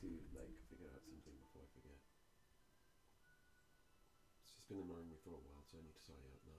to like figure out something before I forget. It's just been annoying me for a while, so I need to sort it out now.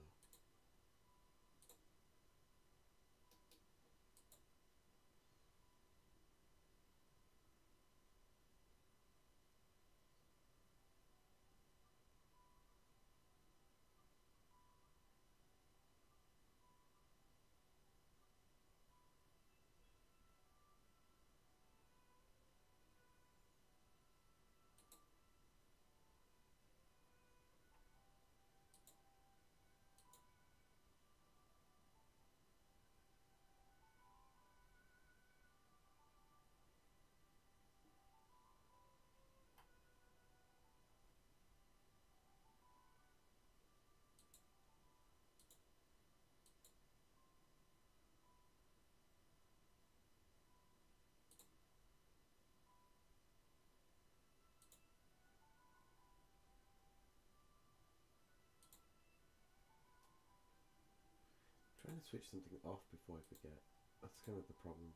Trying to switch something off before I forget. That's kind of the problem.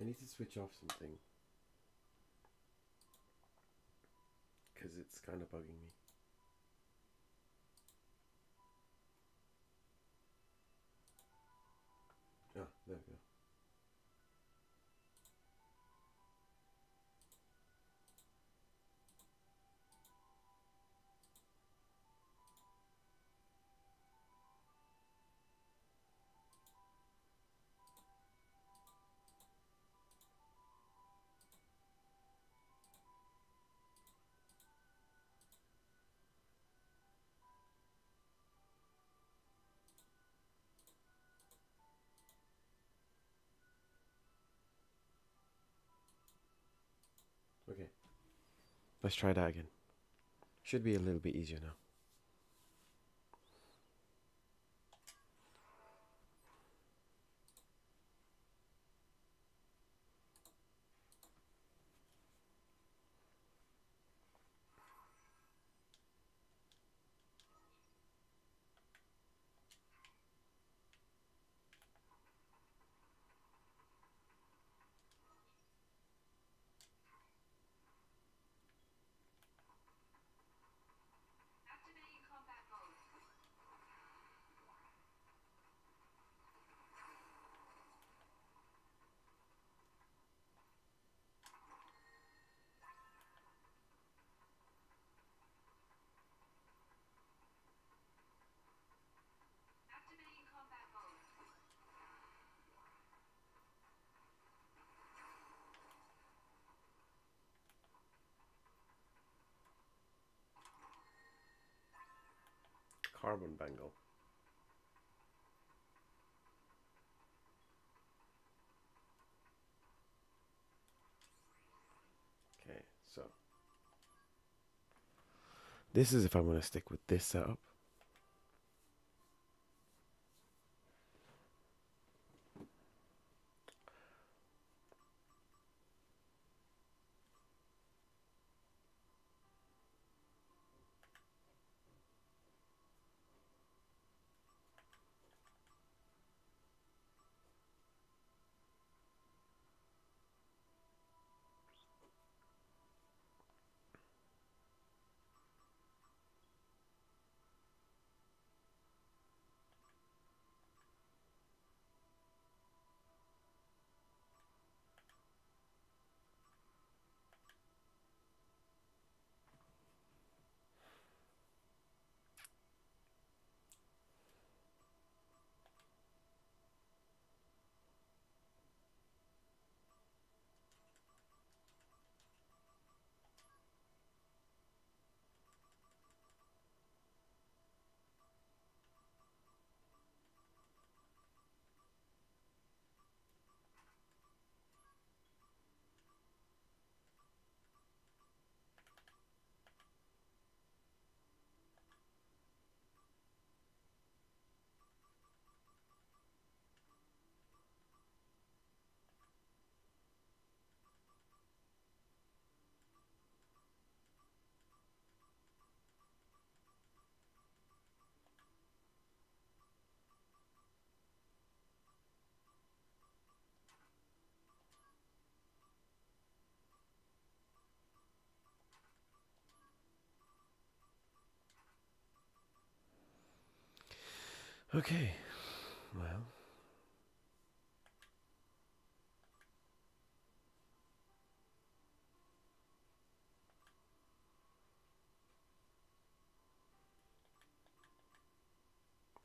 I need to switch off something because it's kind of bugging me. Ah, there we go. Okay, let's try that again. Should be a little bit easier now. Carbon bangle. Okay, so this is if I'm going to stick with this setup. Okay, well.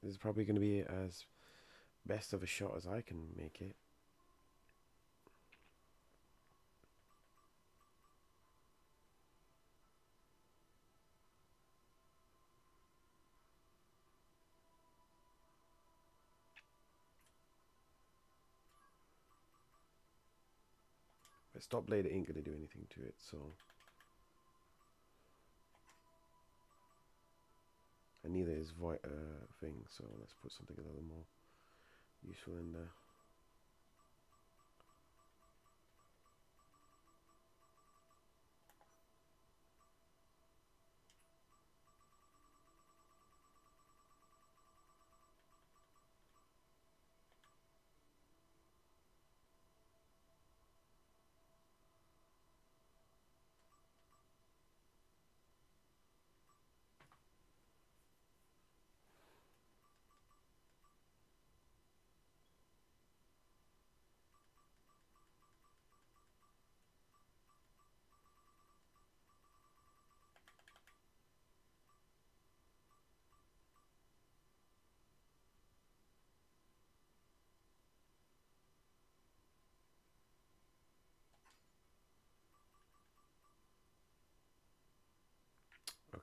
This is probably going to be as best of a shot as I can make it. But Spellblade ain't going to do anything to it, so. And neither is void thing, so let's put something a little more useful in there.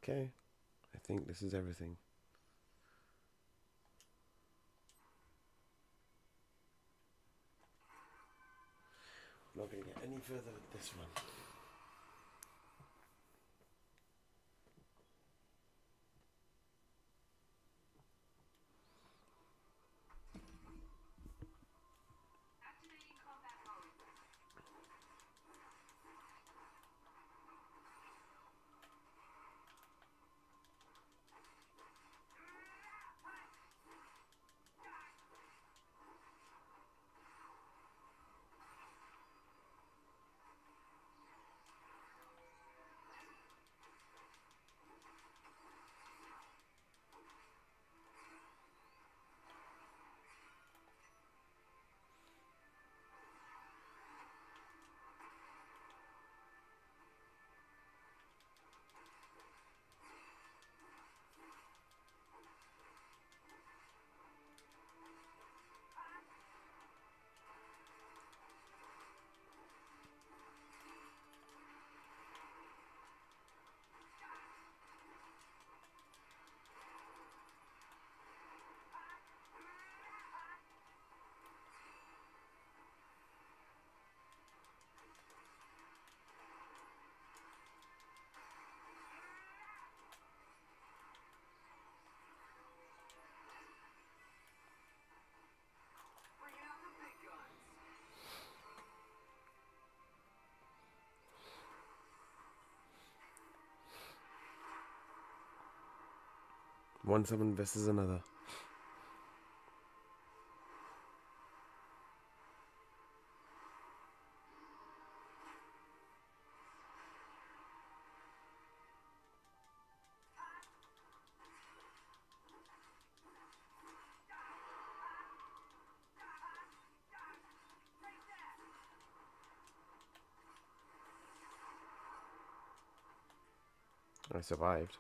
Okay, I think this is everything. I'm not going to get any further with this one. One summon versus another. I survived.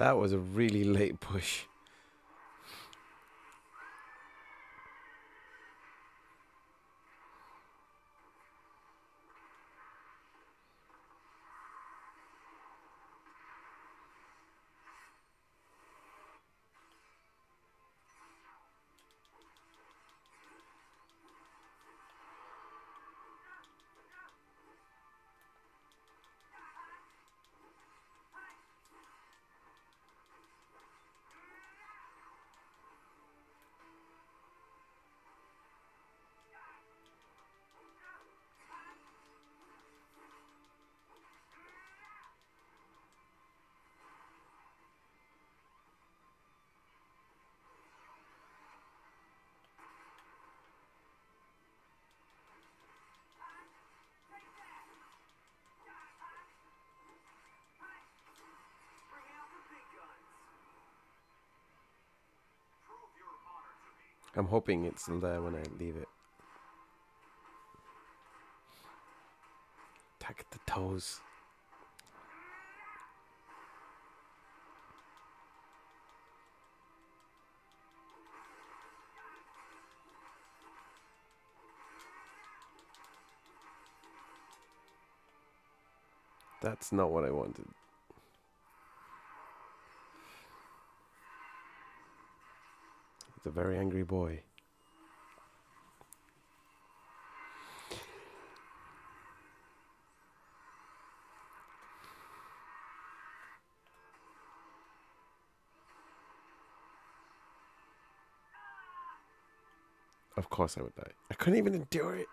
That was a really late push. I'm hoping it's still there when I leave it. Attack the toes. That's not what I wanted. It's a very angry boy. Of course I would die. I couldn't even endure it.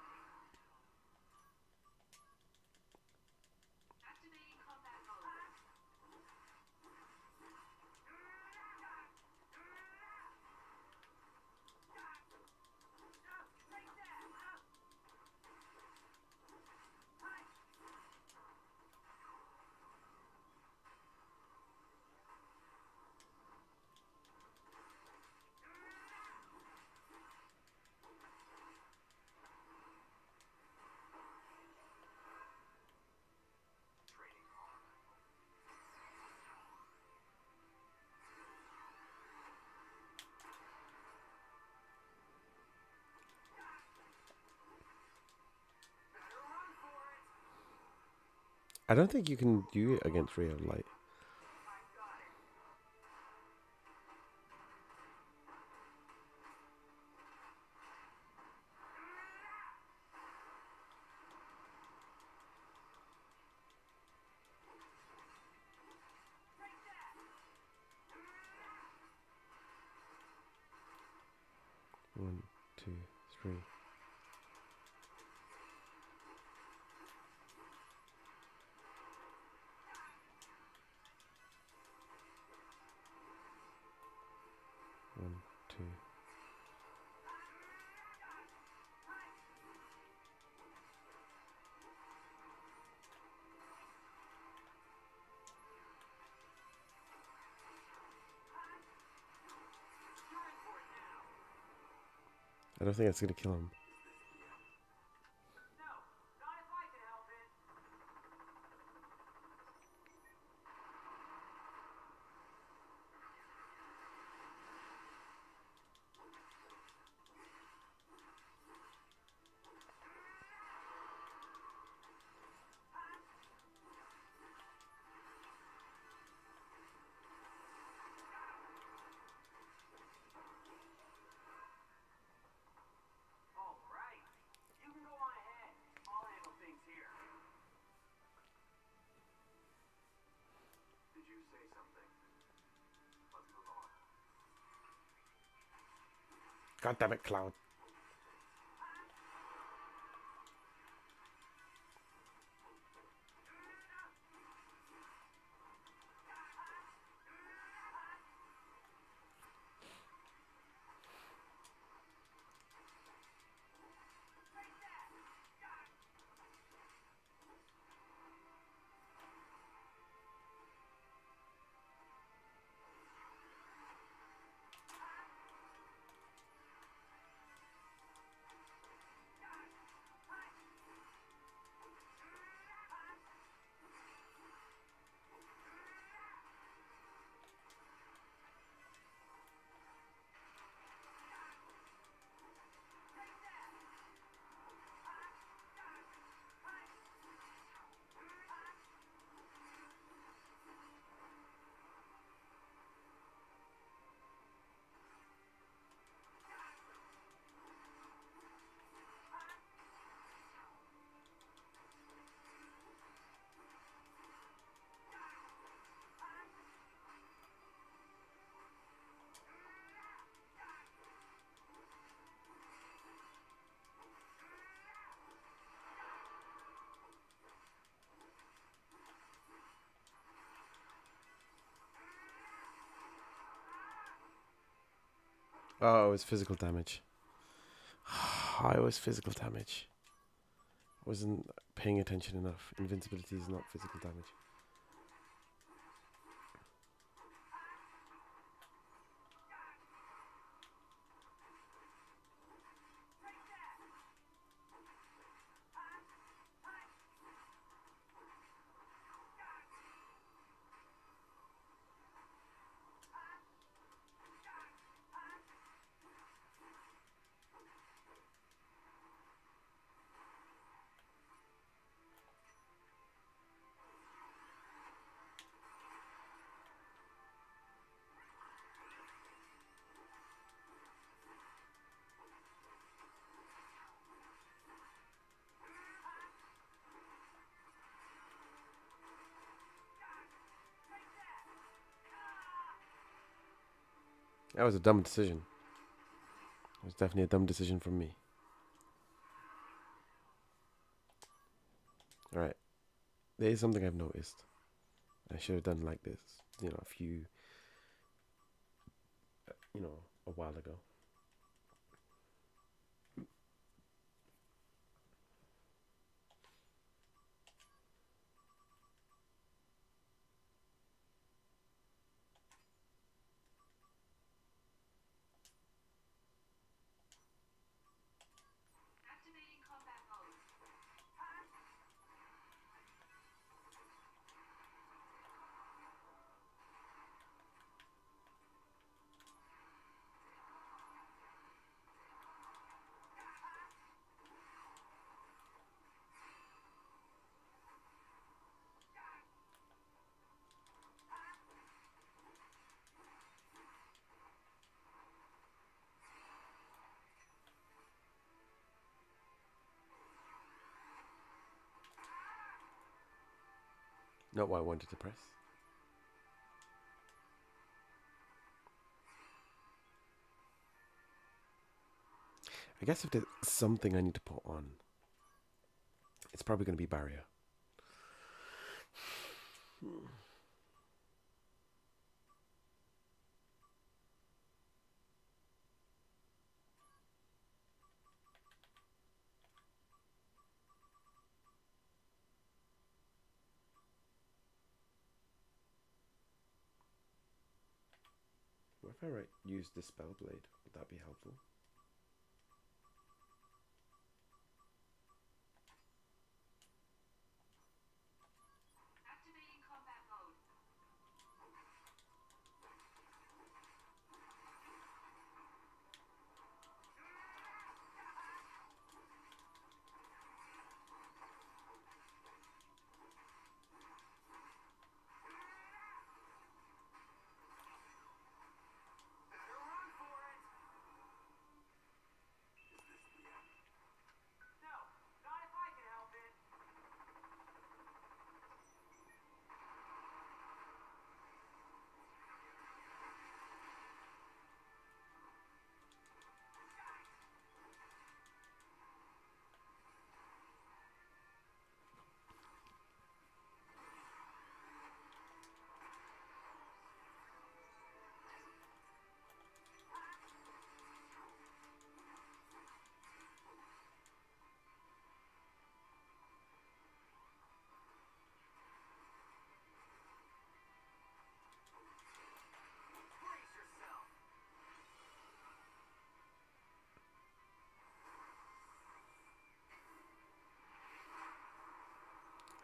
I don't think you can do it against real light. One, two, three. I don't think that's going to kill him. No, not if I can help it. God damn it, Cloud. Oh, it was physical damage. It was physical damage. I wasn't paying attention enough. Invincibility is not physical damage. That was a dumb decision. It was definitely a dumb decision from me. Alright. There is something I've noticed. I should have done like this, you know, a while ago. Not what I wanted to press. I guess if there's something I need to put on, it's probably going to be barrier. If I use the Spellblade, would that be helpful? Activating combat mode.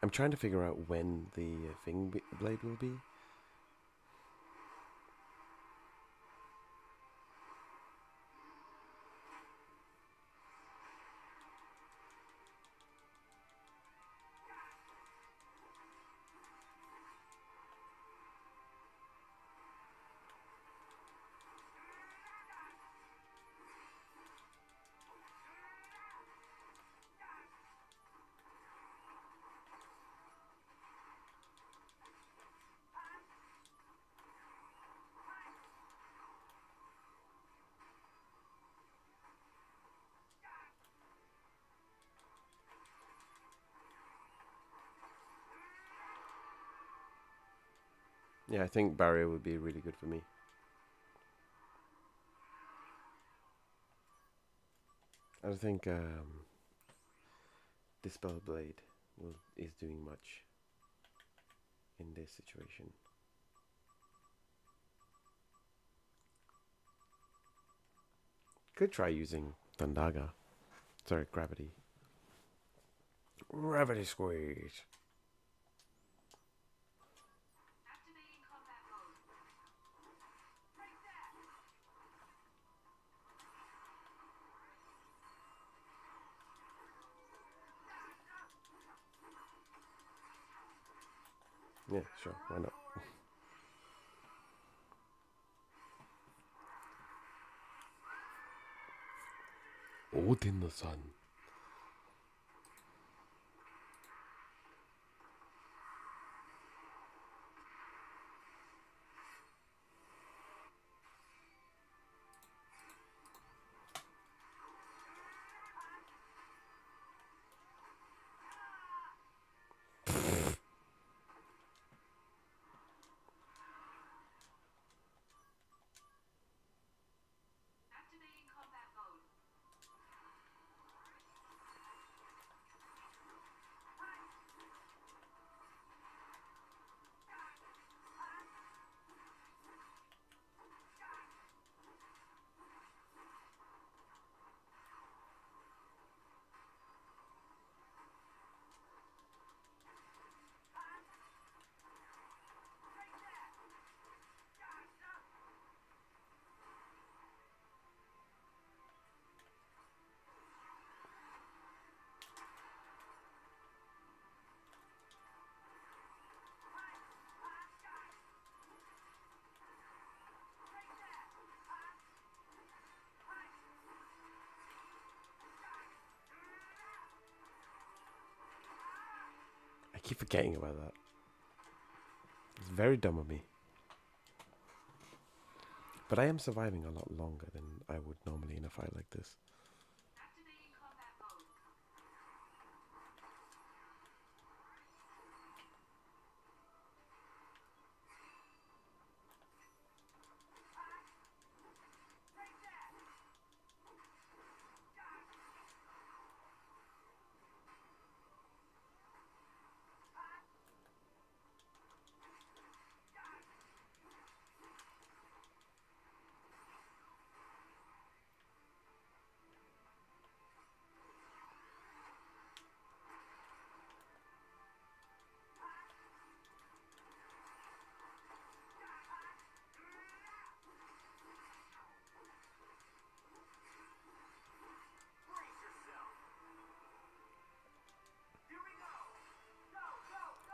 I'm trying to figure out when the blade will be. Yeah, I think barrier would be really good for me. I think the Spellblade is doing much in this situation. Could try using Thundaga. Sorry, Gravity. Gravity Squeeze. Yeah, sure, why not? Oden no san. I keep forgetting about that. It's very dumb of me. But I am surviving a lot longer than I would normally in a fight like this.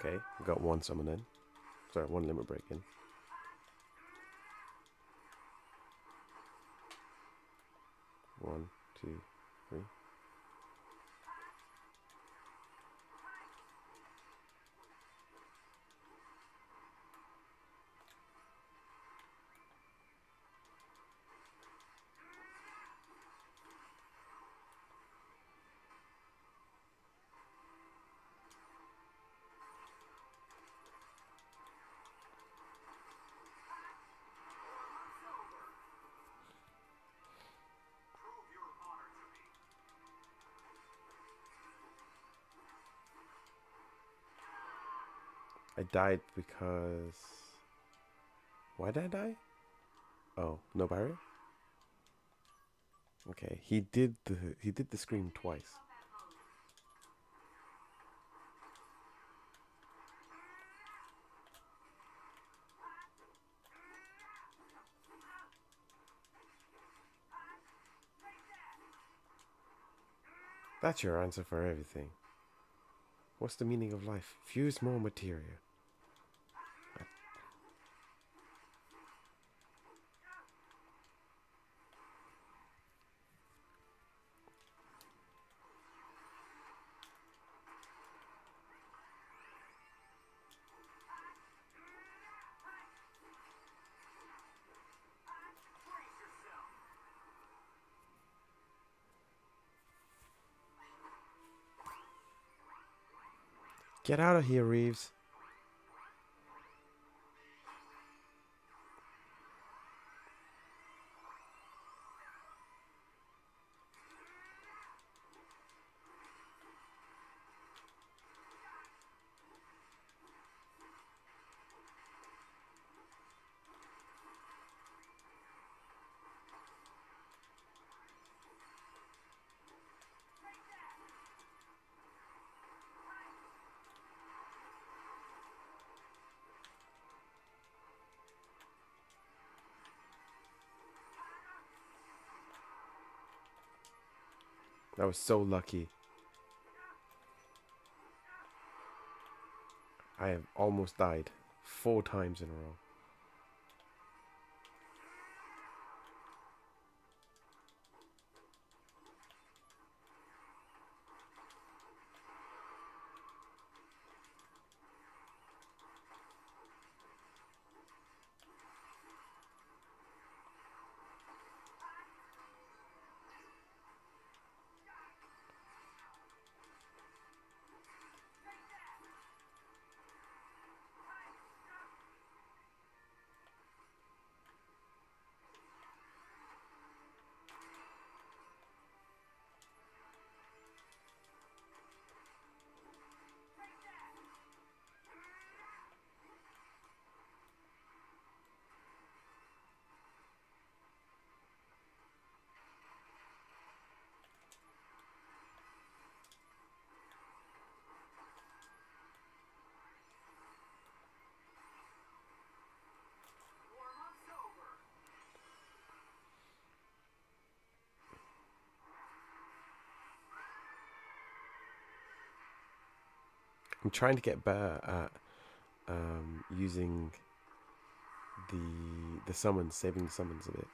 Okay, we got one summon in. Sorry, one limit break in. One, two, three. I died because... Why did I die? Oh, no barrier? Okay, he did the scream twice. That's your answer for everything. What's the meaning of life? Fuse more material. Get out of here, Reeves. That was so lucky. I have almost died 4 times in a row. I'm trying to get better at using the summons, saving the summons a bit.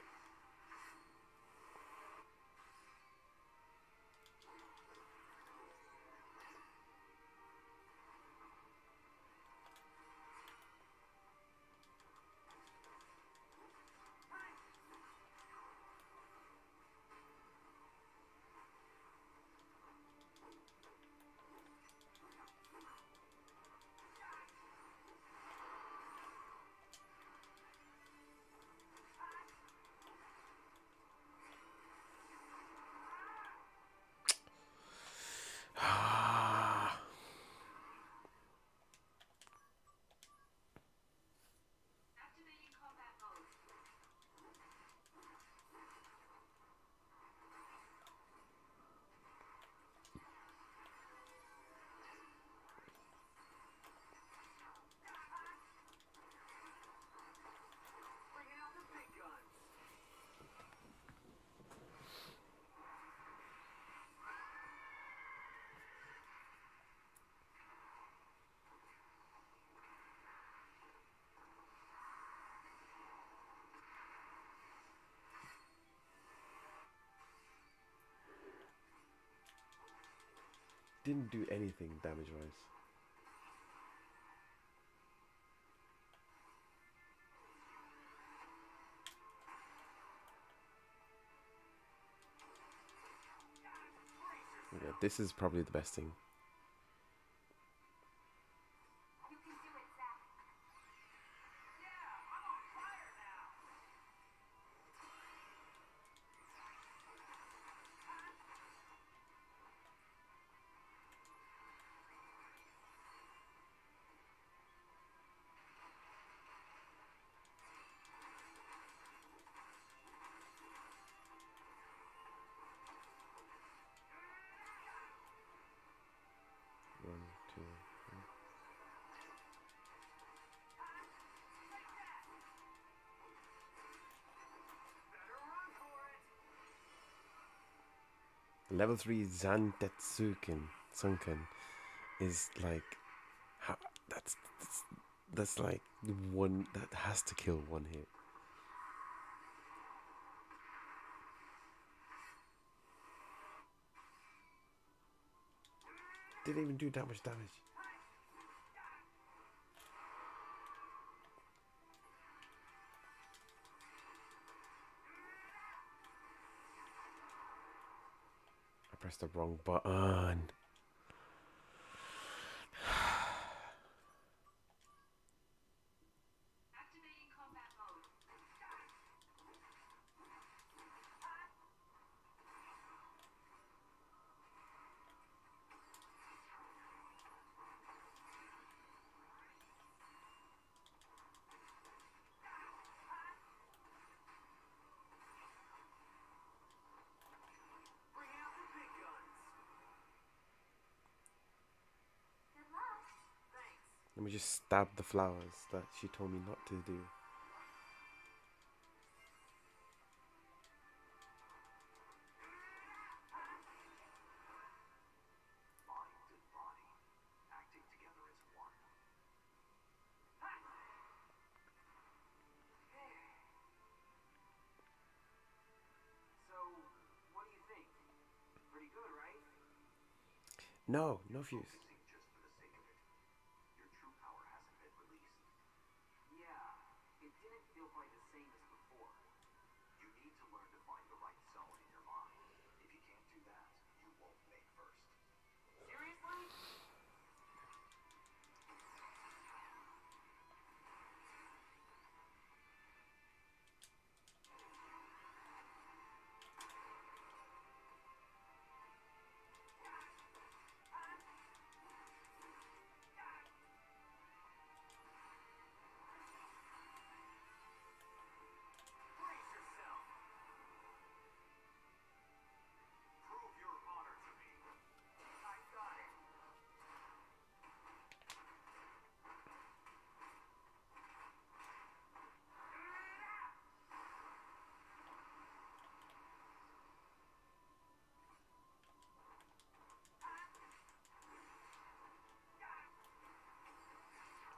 Didn't do anything damage wise. Yeah, this is probably the best thing. Level 3 Zantetsuken is like, that's like one that has to kill one hit. Didn't even do that much damage. Press the wrong button. Let me just stab the flowers that she told me not to do. No, no fuse.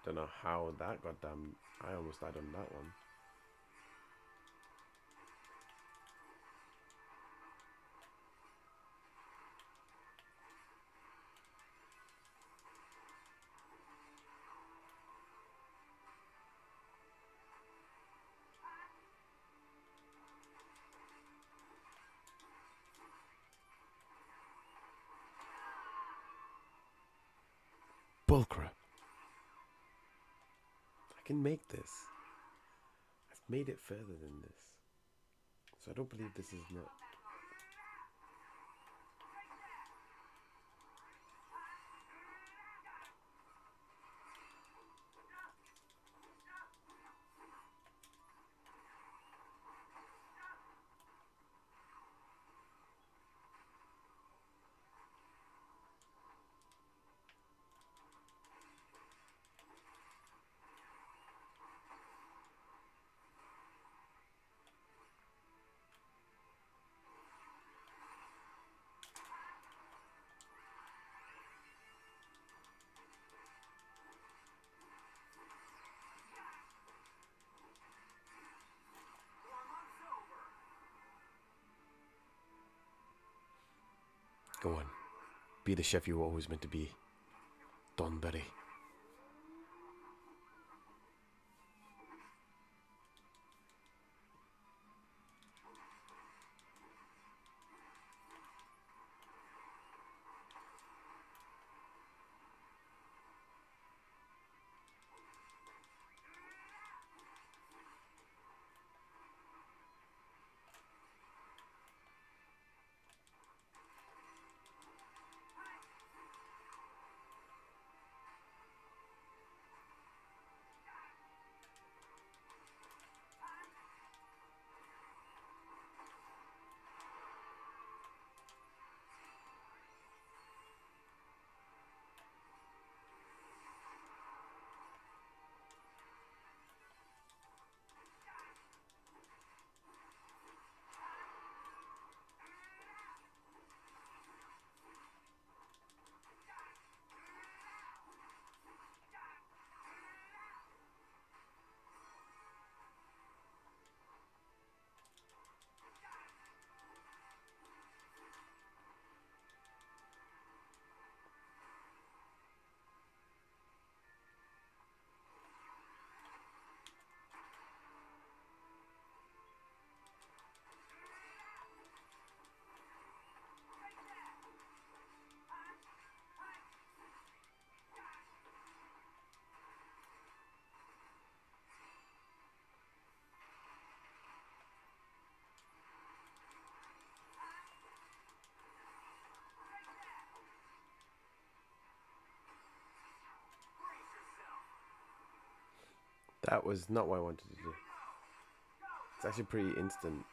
Don't know how that goddamn, I almost died on that one. Bullcrap. I can make this. I've made it further than this. So I don't believe this is not. Go on, be the chef you were always meant to be, Donberry. That was not what I wanted to do. It's actually pretty instant.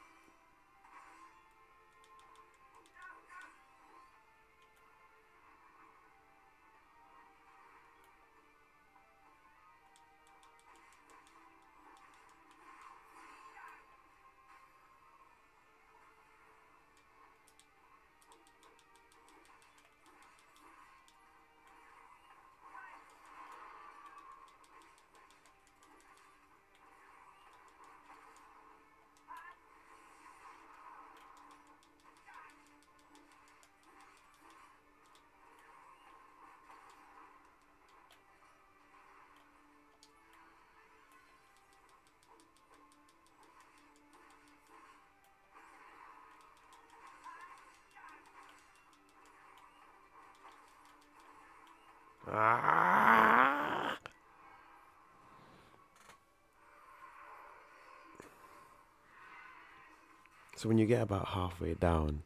Ah. So when you get about halfway down,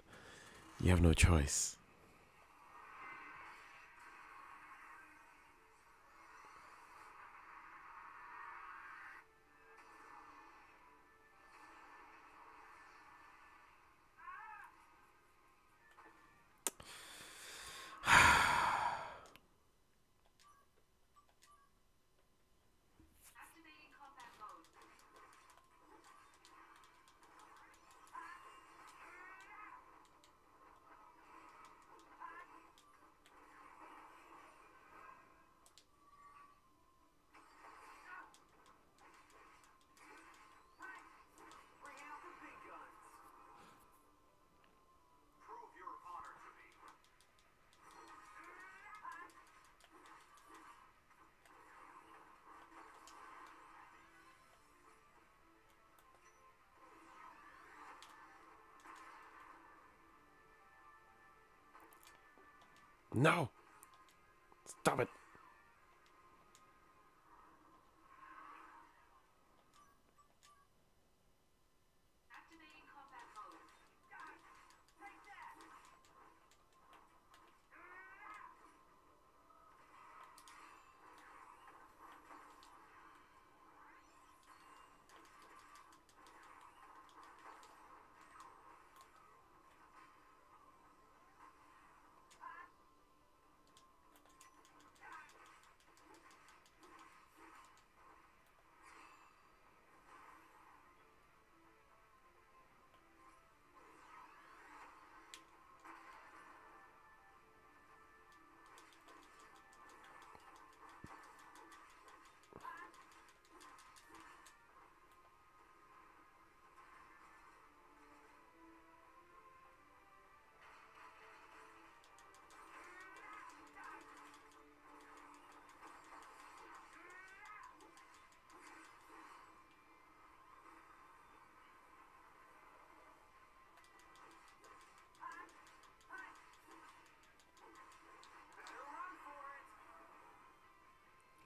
you have no choice. No! Stop it!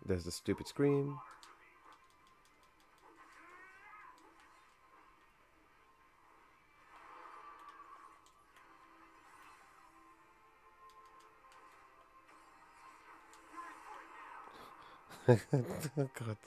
There's the stupid scream. Oh God.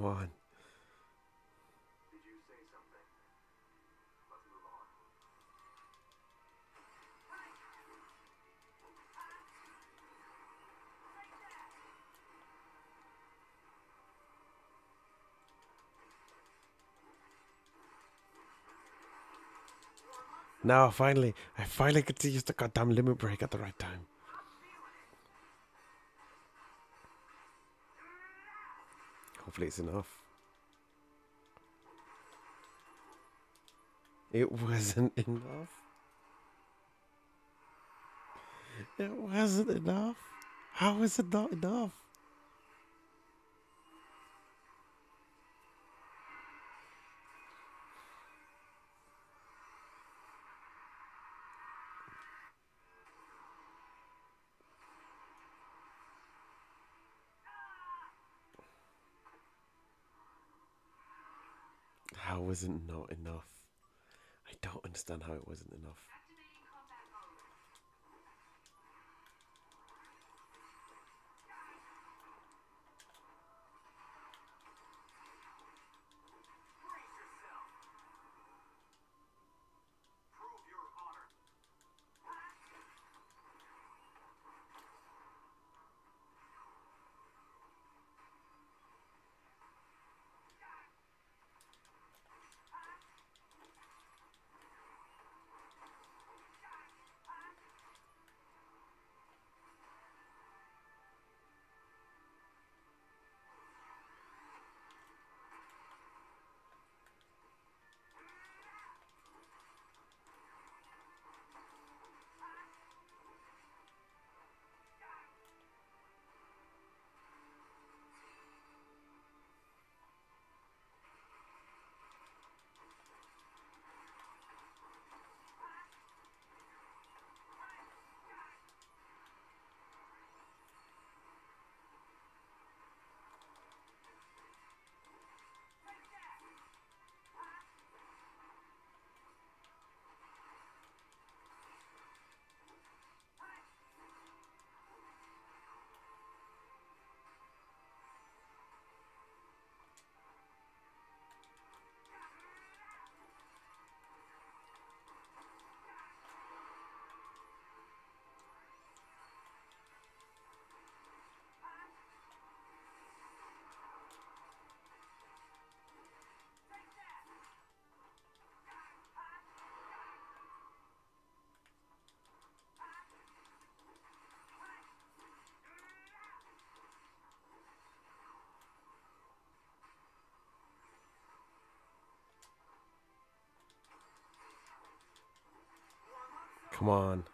On. Did you say something? Let's move on. Now, finally, I finally get to use the goddamn limit break at the right time. Hopefully it's enough. It wasn't enough. It wasn't enough. How is it not enough? How was it not enough? I don't understand how it wasn't enough. Come on.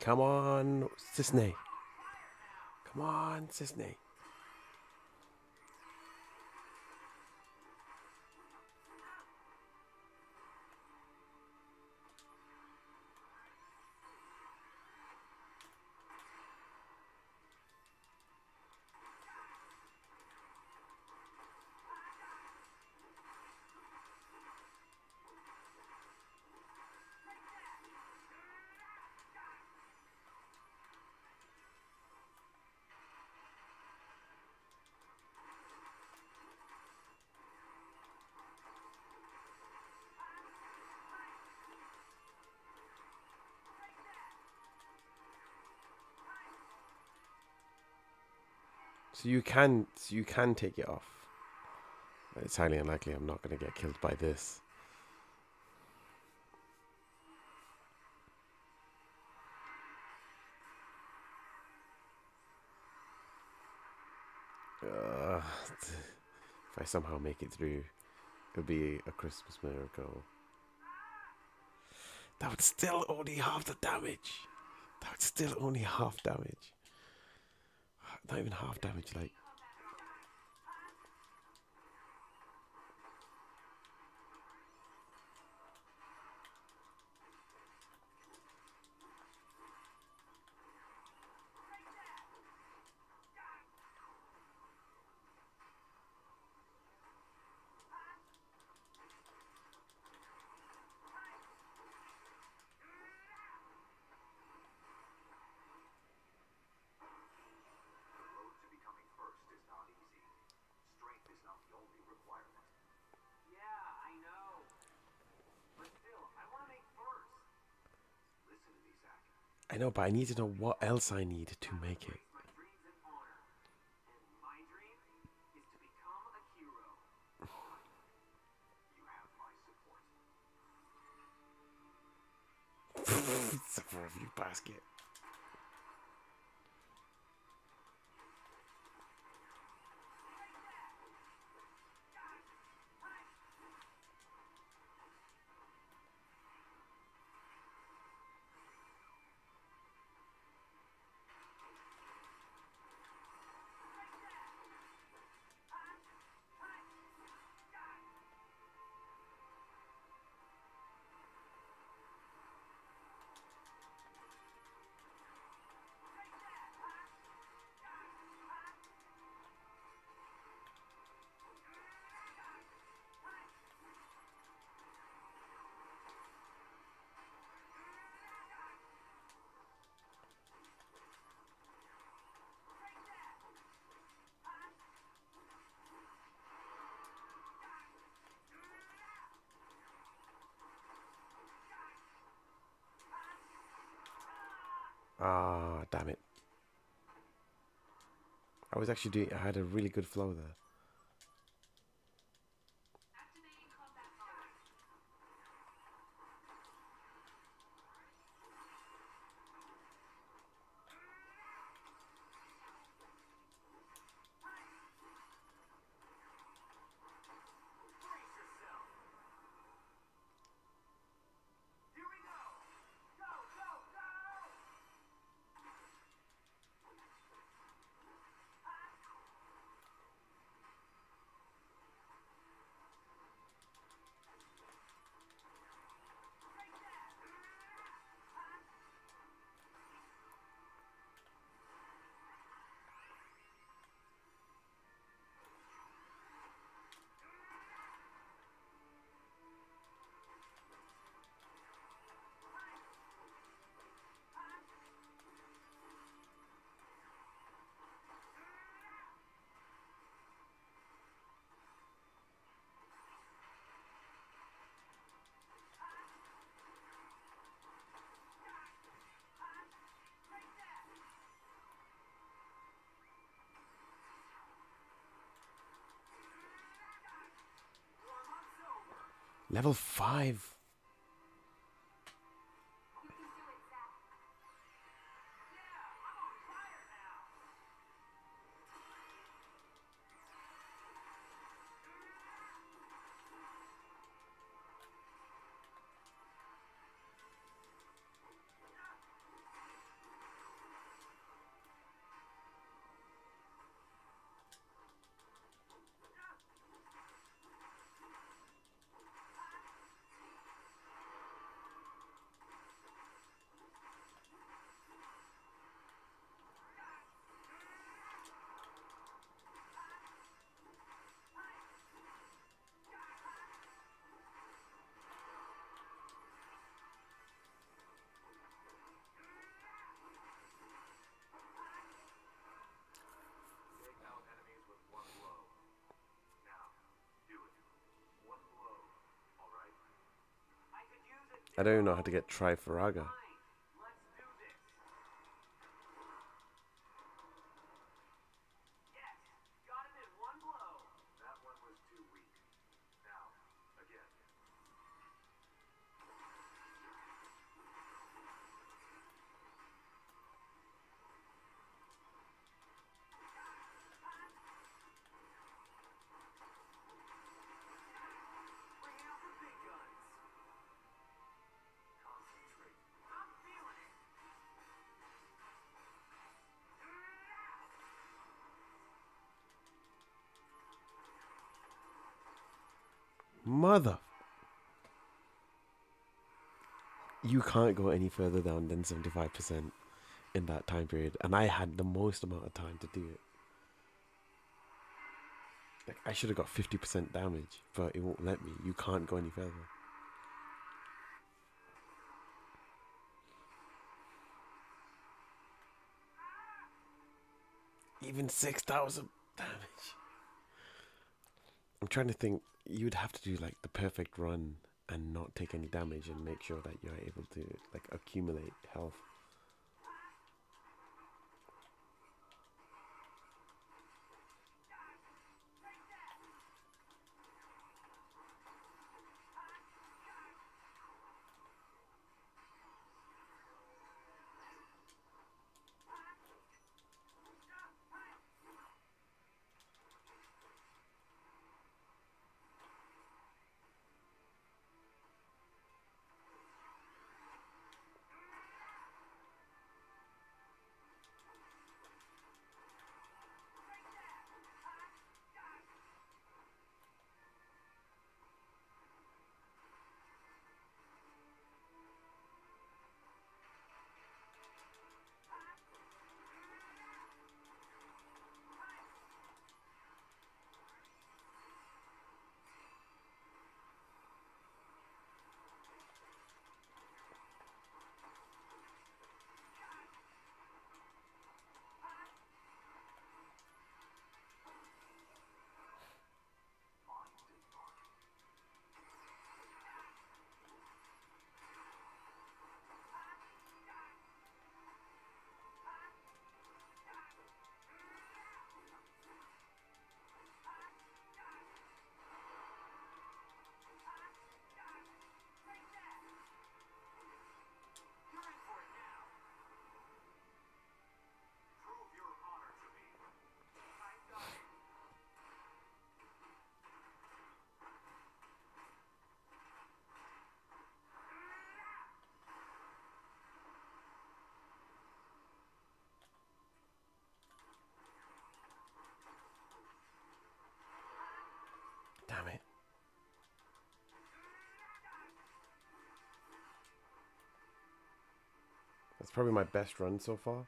Come on, Cisne. Come on, Cisne. So you can take it off. It's highly unlikely I'm not going to get killed by this. If I somehow make it through, it'll be a Christmas miracle. That would still only half the damage. That would still only half damage. Not even half damage, like. I know, but I need to know what else I need to make it. It's a review basket. Ah, damn it. I was actually doing, I had a really good flow there. Level 5. I don't know how to get Trifaraga. Mother, you can't go any further down than 75% in that time period, and I had the most amount of time to do it. Like, I should have got 50% damage, but it won't let me. You can't go any further. Even 6,000 damage. I'm trying to think. You'd have to do like the perfect run and not take any damage and make sure that you're able to like accumulate health. probably my best run so far.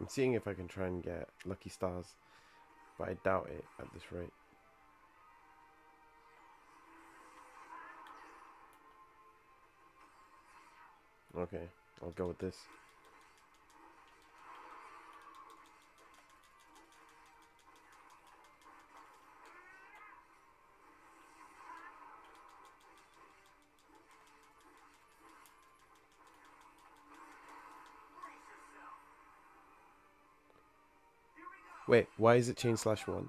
I'm seeing if I can try and get lucky stars, but I doubt it at this rate. Okay, I'll go with this. Wait, why is it chain slash one?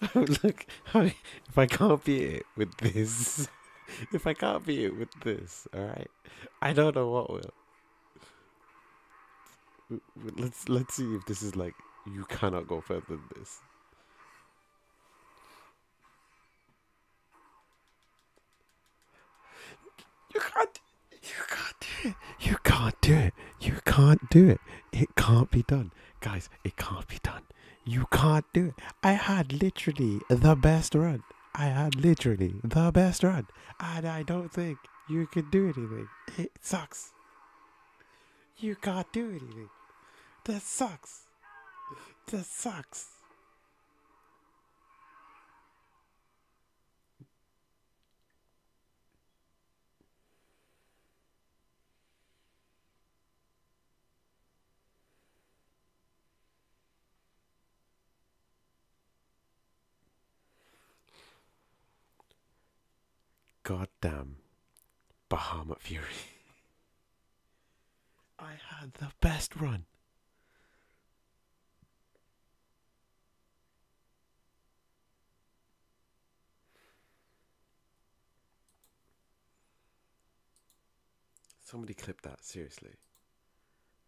Oh, look, if I can't beat it with this, if I can't beat it with this, alright, I don't know what will. Let's see if this is like, you cannot go further than this. You can't do it. You can't do it. It can't be done. Guys, it can't be done. You can't do it. I had literally the best run. I had literally the best run. And I don't think you can do anything. It sucks. You can't do anything. That sucks. That sucks. Goddamn Bahamut Fury. I had the best run. Somebody clipped that, seriously.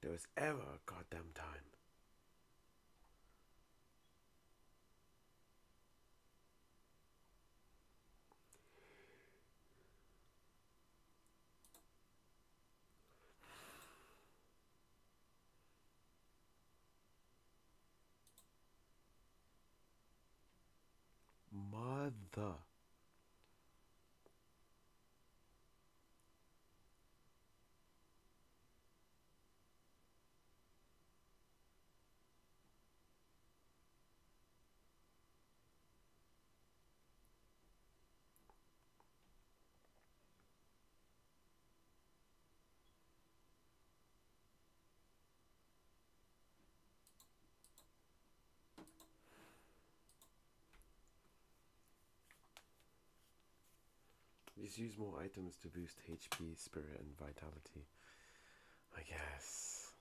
There was ever a goddamn time. Just use more items to boost HP, spirit, and vitality, I guess.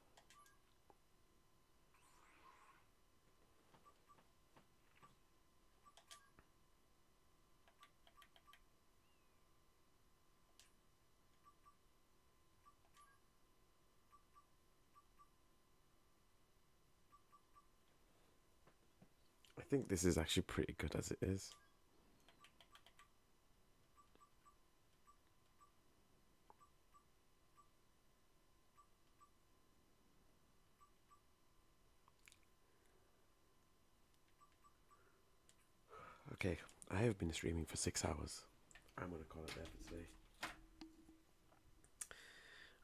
I think this is actually pretty good as it is. Okay, I have been streaming for 6 hours. I'm gonna call it there for today.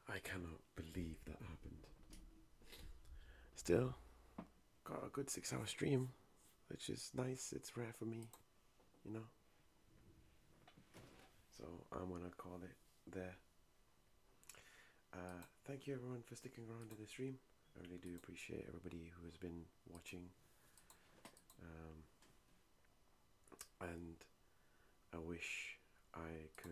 I cannot believe that happened. Still, got a good 6-hour stream, which is nice. It's rare for me, you know. So I'm gonna call it there. Thank you everyone for sticking around to the stream. I really do appreciate everybody who has been watching. And I wish I could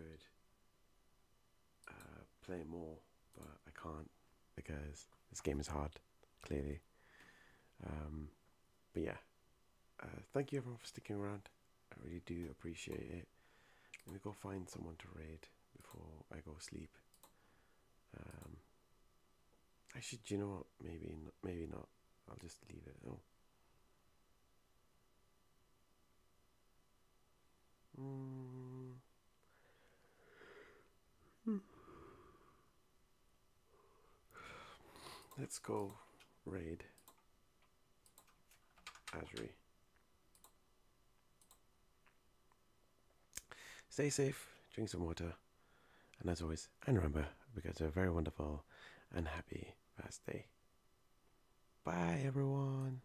play more, but I can't because this game is hard, clearly. But yeah, thank you everyone for sticking around. I really do appreciate it. Let me go find someone to raid before I go sleep. Actually, do you know what? Maybe not. I'll just leave it. Oh. Let's go raid Azri. Stay safe, drink some water, and as always, and remember, we got a very wonderful and happy birthday. Bye everyone.